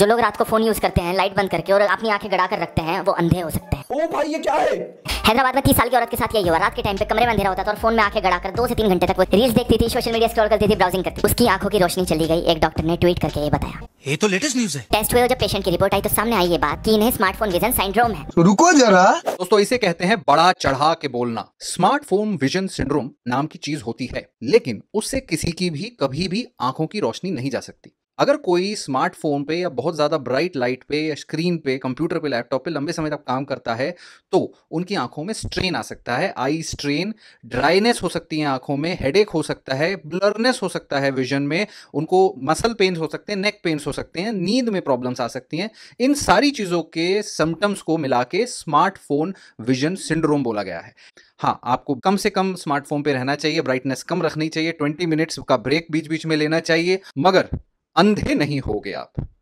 जो लोग रात को फोन यूज करते हैं लाइट बंद करके और अपनी आंखें गड़ा कर रखते हैं वो अंधे हो सकते हैं। ओ भाई ये क्या है? हैदराबाद में 30 साल की औरत के साथ यही हुआ। रात के टाइम पे कमरे में अंधेरा होता था और फोन में आंखें गड़ा कर 2 से 3 घंटे तक वो रील्स देखती थी, सोशल मीडिया स्क्रॉल करती थी, ब्राउजिंग करती। उसकी आंखों की रोशनी चली गई। एक डॉक्टर ने ट्वीट करके ये बताया। ये तो लेटेस्ट न्यूज है। टेस्ट हुए जब पेशेंट की रिपोर्ट आई तो सामने आई ये बात कि इन्हें स्मार्टफोन विजन सिंड्रोम है। रुको जरा दोस्तों, इसे कहते हैं बड़ा चढ़ा के बोलना। स्मार्टफोन विजन सिंड्रोम नाम की चीज होती है, लेकिन उससे किसी की भी कभी भी आंखों की रोशनी नहीं जा सकती। अगर कोई स्मार्टफोन पे या बहुत ज़्यादा ब्राइट लाइट पे या स्क्रीन पे, कंप्यूटर पे, लैपटॉप पे लंबे समय तक काम करता है तो उनकी आंखों में स्ट्रेन आ सकता है। आई स्ट्रेन, ड्राइनेस हो सकती है आंखों में, हेडेक हो सकता है, ब्लरनेस हो सकता है विजन में, उनको मसल पेन्स हो सकते हैं, नेक पेन्स हो सकते हैं, नींद में प्रॉब्लम्स आ सकती हैं। इन सारी चीज़ों के सिम्टम्स को मिला के स्मार्टफोन विजन सिंड्रोम बोला गया है। हाँ, आपको कम से कम स्मार्टफोन पे रहना चाहिए, ब्राइटनेस कम रखनी चाहिए, 20 मिनट्स का ब्रेक बीच बीच में लेना चाहिए, मगर अंधे नहीं हो गए आप।